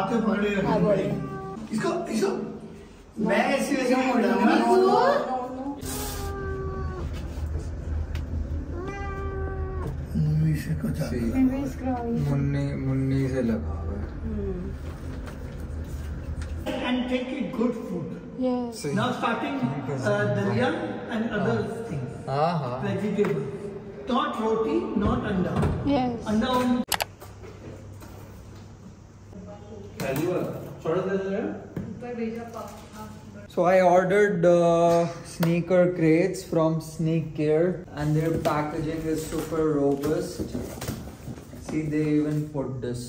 हाथ में पकड़े रखे इसको इसको मैं ऐसे ऐसे बोल रहा हूँ मुन्नी से कुछ मुन्नी से लगा हुआ है and take it good food yes now starting daliya and other things vegetable not roti not anda yes anda So I ordered sneaker crates from Sneak Care and their packaging is super robust. See, they even put this.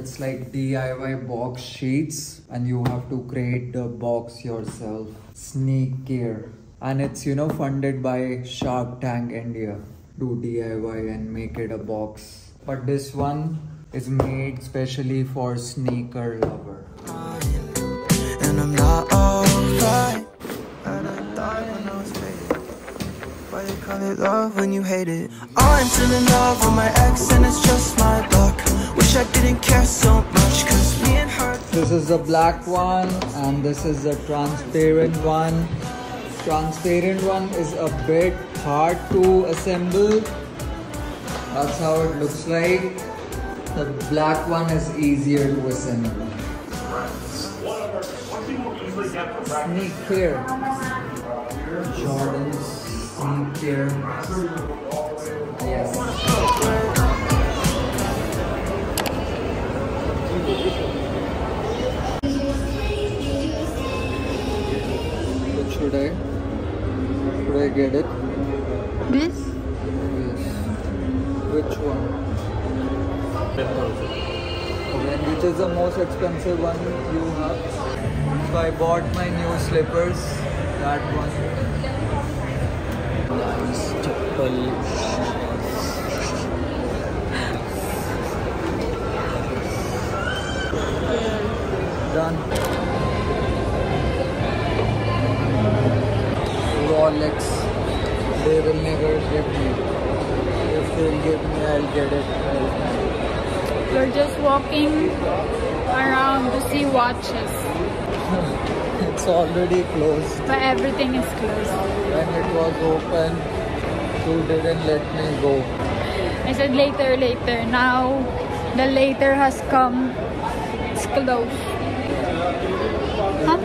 It's like DIY box sheets and you have to create the box yourself. Sneak Care. And it's, you know, funded by Shark Tank India. Do DIY and make it a box. But this one is made specially for sneaker lover. And I'm not alright. And I thought when I was faded. Why you call it love when you hate it? I'm still in love with my ex and it's just my luck. Wish I didn't care so much cause me and her. This is the black one and this is the transparent one. Transparent one is a bit hard to assemble. That's how it looks like. The black one is easier to assemble. Sneak Care. Jordan, Sneak Care. Yes. What should I get it? This? Yes. Which one? And which is the most expensive one you have? So I bought my new slippers. That one. Nice chappal. Done. Rolex. They will never give me. If they'll give me, I'll get it. You're just walking around to see watches. It's already closed. But everything is closed. When it was open, you didn't let me go. I said later, later. Now the later has come. It's closed. Huh?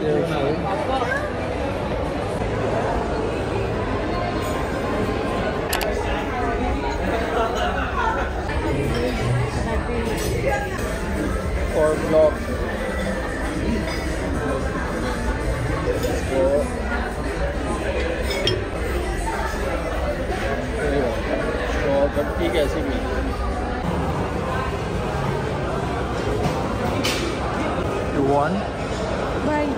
For vlog. Let's go. So, gatti kaise mili? You want? Bye.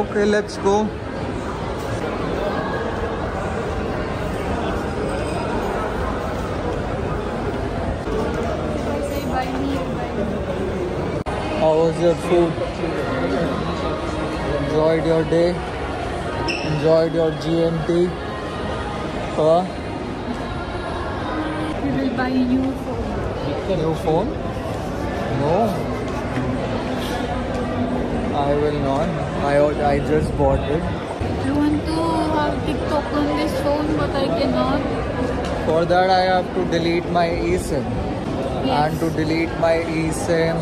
Okay, let's go. How was your food? Enjoyed your day? Enjoyed your GMT? Huh? We will buy a new phone. New phone? No. I will not. I just bought it. I want to have TikTok on this phone but I cannot. For that I have to delete my eSIM. Yes. And to delete my eSIM.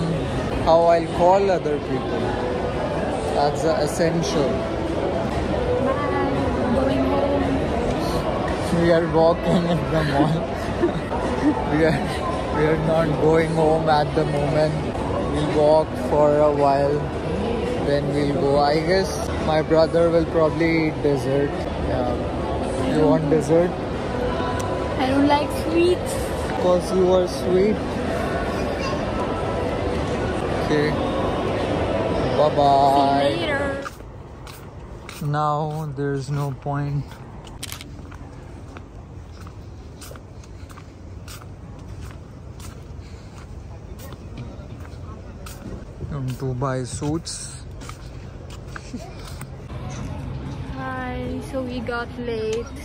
How I'll call other people. That's essential. We are walking in the mall. we are not going home at the moment. We'll walk for a while. Then we'll go. I guess my brother will probably eat dessert. Yeah. You want dessert? I don't like sweets. Because you are sweet. Okay. Bye bye. See you later. Now there's no point. Come to buy suits. Hi. So we got late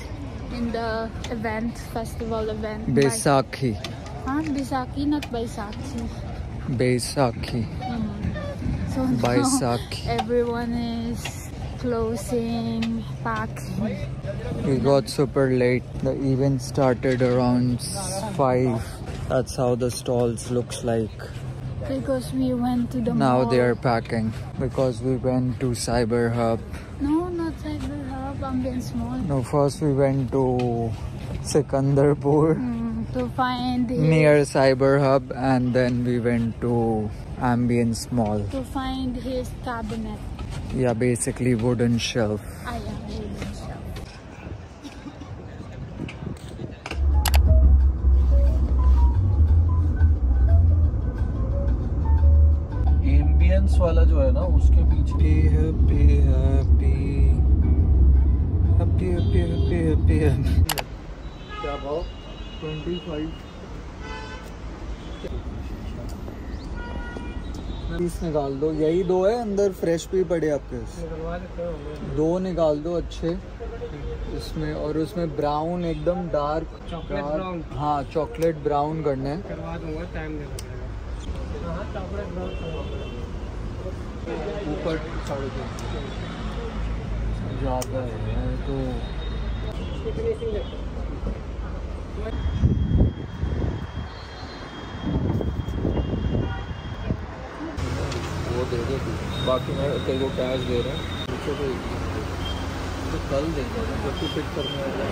in the event, festival event. Baisakhi. Baisakhi, not Baisakhi. Baisakhi. So now Baisakhi. Everyone is closing, packing. We got super late. The event started around 5. That's how the stalls looks like. Because we went to the mall. Now they are packing. Because we went to Cyber Hub. No, not Cyber Hub, Ambience Mall. No, first we went to Secunderpur. To find his... Near Cyber Hub, and then we went to Ambience Mall. To find his cabinet. Yeah, basically wooden shelf. I am wooden shelf. Ambience wala jo hai na, uske piche happy. Kya bhao? 25 piece निकाल दो, यही दो है, अंदर fresh भी पड़े आपके, दो निकाल दो अच्छे इसमें, और उसमें ब्राउन एकदम डार्क चॉकलेट ब्राउन, हाँ चॉकलेट ब्राउन करने करवा दूंगा, टाइम दे देना, हाँ चॉकलेट ब्राउन करवा, ऊपर 3.5 ज़्यादा है तो कितने सिंगल वो दे दे बाकी मैं तेरे को कैश दे रहा हूँ, पूछो तो कल देंगे जब तू फिट करने वाला।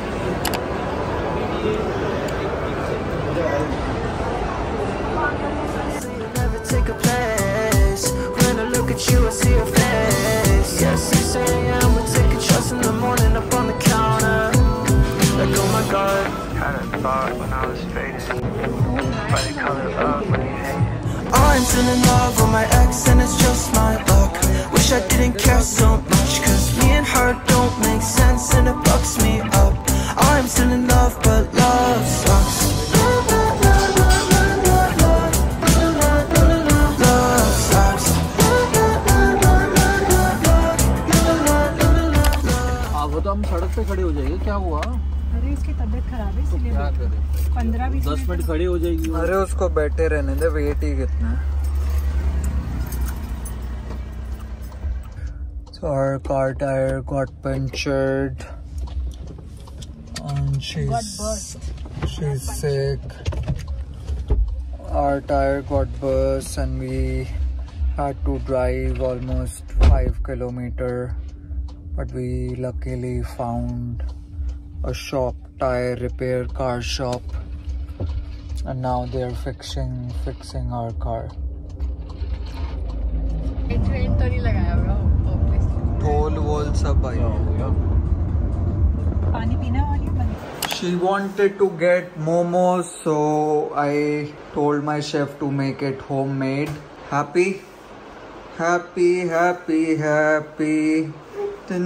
Thought when I was faded by the color of my hair. I'm still in love with my ex and it's just my luck. Wish I didn't care so much, cause me and her don't make sense and it bucks me up. I'm still in love but love sucks. Love sucks. अब तो हम सड़क पे खड़े हो जाएंगे, क्या हुआ? अरे इसकी तबीयत खराब है इसलिए 15-20 मिनट खड़ी हो जाएगी। अरे उसको बैठे रहने दे, वेट ही कितना। So our car tire got punctured and she's sick. Our tire got burst and we had to drive almost 5 kilometers, but we luckily found a shop, tire repair car shop, and now they are fixing our car. Train to nahi lagaya bro. Toll wall sab aayi. Pani peena wali bani. She wanted to get momos, so I told my chef to make it homemade. Happy. Happy. So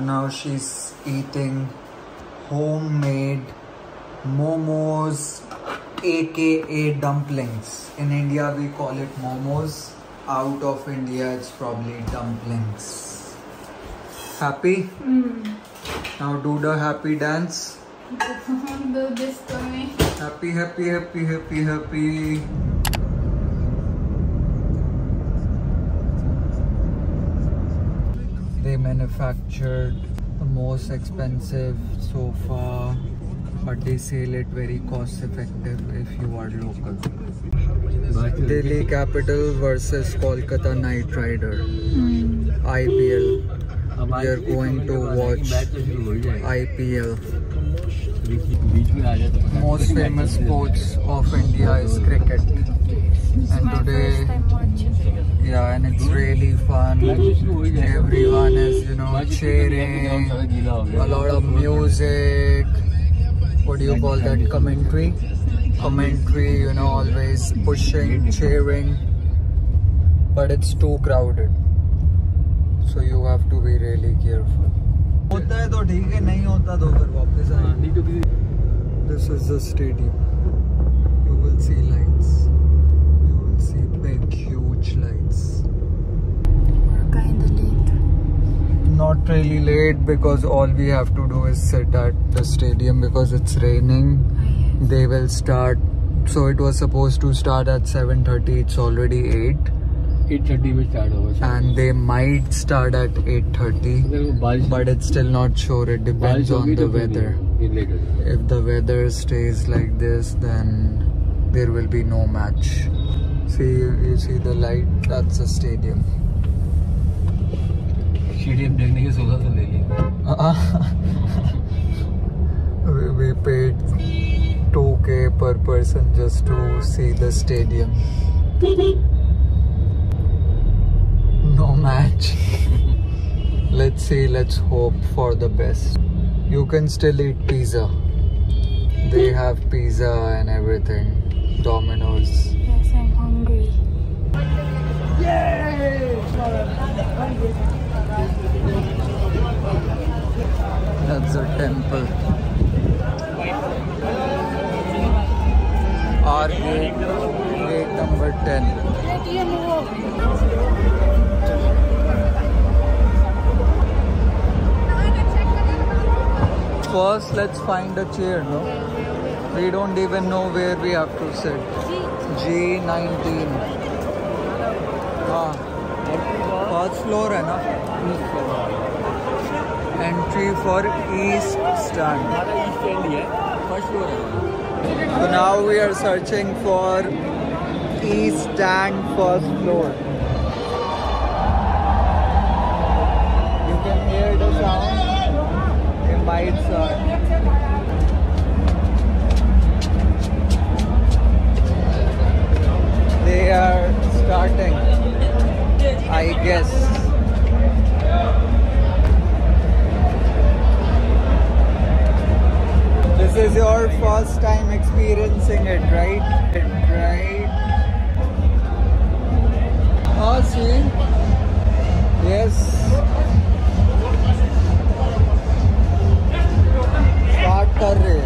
now she's eating homemade momos, aka dumplings. In India we call it momos. Out of India it's probably dumplings. Happy? Now do the happy dance. Do this to me. Happy. They manufactured the most expensive sofa, but they sell it very cost effective if you are local. Delhi Capital versus Kolkata Knight Rider. IPL. We are going to watch IPL. Most famous sports of India is cricket. And today, yeah, and it's really fun. Everyone is, you know, cheering. A lot of music. What do you call that? Commentary? Commentary, you know, always pushing, cheering. But it's too crowded. So you have to be really careful. This is the stadium. You will see lights. You will see big, huge lights. We're kinda late. Not not really late because all we have to do is sit at the stadium because it's raining. Oh, yes. They will start. So it was supposed to start at 7:30. It's already 8. 8:30 will start over. And they might start at 8:30. But it's still not sure. It depends on the weather. If the weather stays like this, then there will be no match. See, you see the light? That's the stadium. Stadium देखने के 16 ले लिए. We paid 2K per person just to see the stadium. No match. Let's see. Let's hope for the best. You can still eat pizza. They have pizza and everything. Domino's. Yes, I'm hungry. Yay! That's a temple. Our gate number 10. First, let's find a chair, no? We don't even know where we have to sit. G19. Ah. First floor hai na? Entry for East Stand. First floor. So now we are searching for East Stand first floor. You can hear the sound. It might sound. They are starting, I guess. This is your first time experiencing it, right? Right? Oh, see? Yes. Start kar rahe.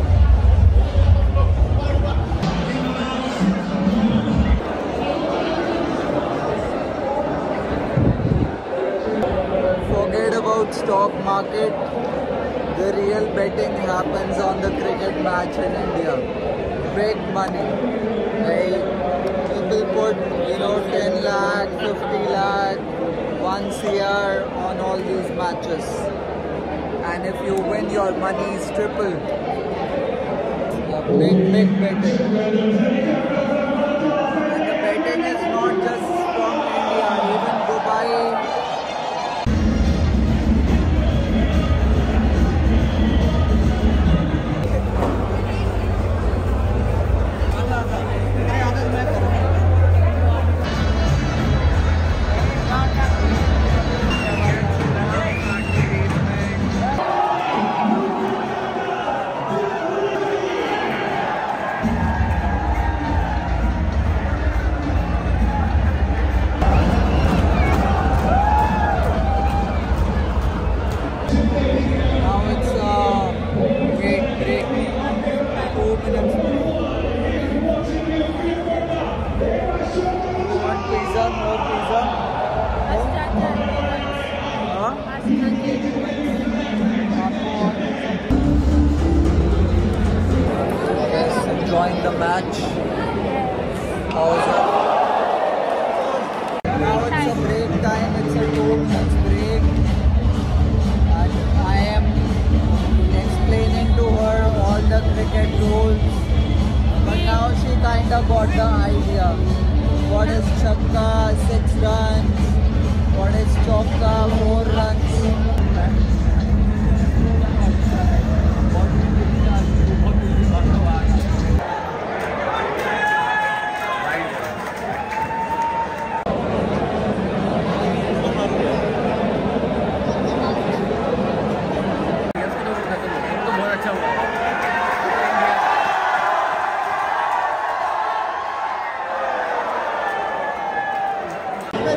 Stock market, the real betting happens on the cricket match in India. Big money. Like people put, 10 lakh, 50 lakh, 1 CR on all these matches. And if you win, your money is tripled. Big betting. And the betting is not just from India, even Dubai.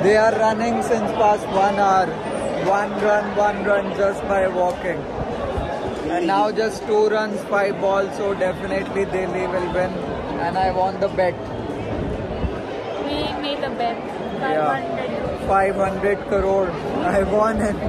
They are running since past 1 hour. One run just by walking. And now just 2 runs, 5 balls, so definitely they will win. And I won the bet. We made a bet. 500 crore. I won it.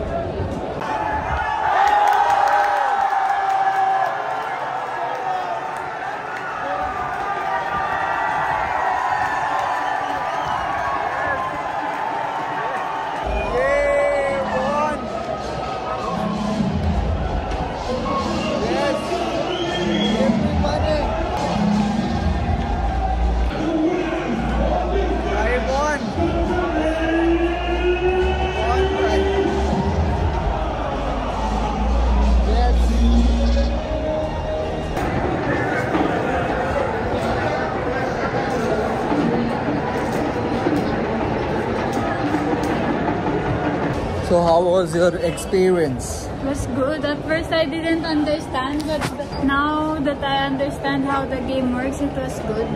how was your experience? It was good. At first I didn't understand, but now that I understand how the game works, it was good.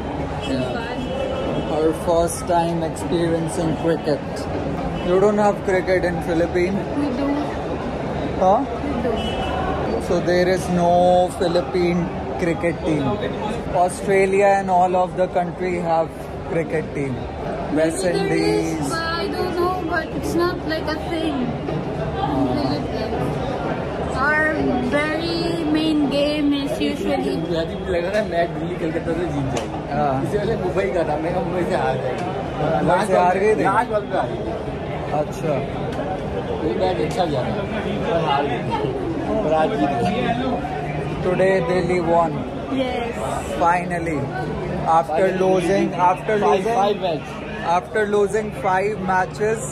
Yeah. Our first time experiencing cricket. You don't have cricket in Philippines? We do. Huh? We do. So there is no Philippine cricket team. Australia and all of the country have cricket team. West Indies. Is, I don't know, but it's not like a thing. Our very main game is usually. Today Delhi won. Yes. Finally, after losing 5 matches,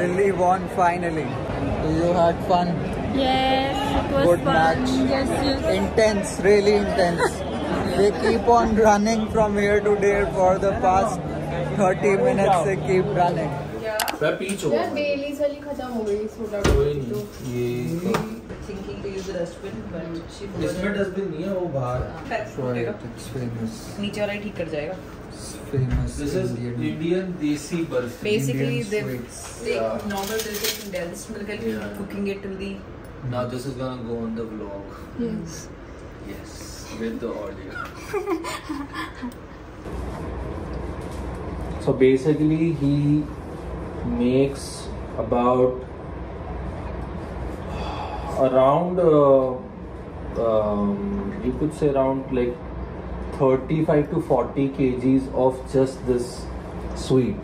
Delhi won finally. So you had fun. Yes, it was good fun. Match. Yes, yes. Intense, really intense. They keep on running from here to there for the past 30 minutes. They keep running. Yeah. Thinking to use the dustbin, but she famous. This is Indian desi burfi. Basically, they normal desi condensed milk and cooking it till the. Now this is gonna go on the vlog. Yes. Yes, with the audio. So basically, he makes about. Around, you could say around like 35 to 40 kgs of just this sweet.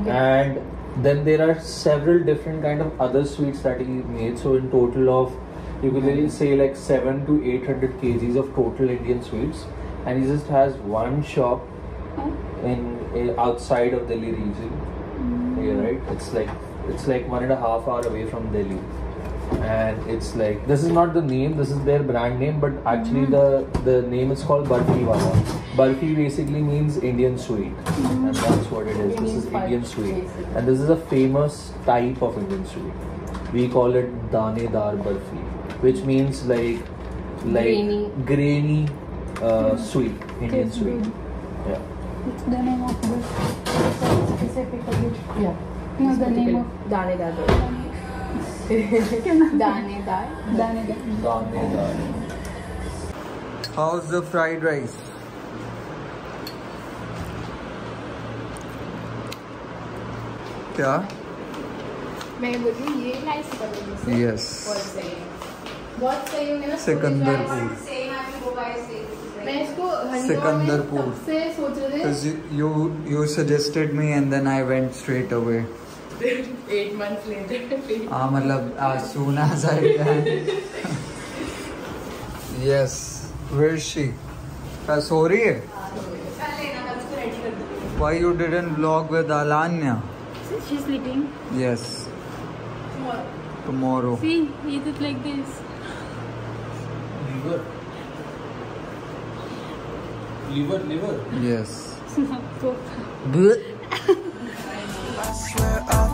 Okay. And then there are several different kind of other sweets that he made. So in total of, you could really say like 700 to 800 kgs of total Indian sweets. And he just has one shop in outside of Delhi region. Yeah, right. It's like 1.5 hour away from Delhi. And it's like, this is not the name, this is their brand name, but actually the name is called Burfi Wala. Burfi basically means Indian sweet, and that's what it is. This is Indian sweet, and this is a famous type of Indian sweet. We call it Dhanedar Burfi, which means like grainy sweet, Indian sweet. Yeah. It's the name of Burfi specifically. Yeah. No, the name of Dhanedar Burfi. How's the fried rice? Kya? Yes. Secunderpur. Because you suggested me and then I went straight away. 8 months later. As soon as I can. Yes. Where is she? Why you didn't vlog with Alanya? She's sleeping. Yes. Tomorrow. See, eat it like this. Liver. Yes. I swear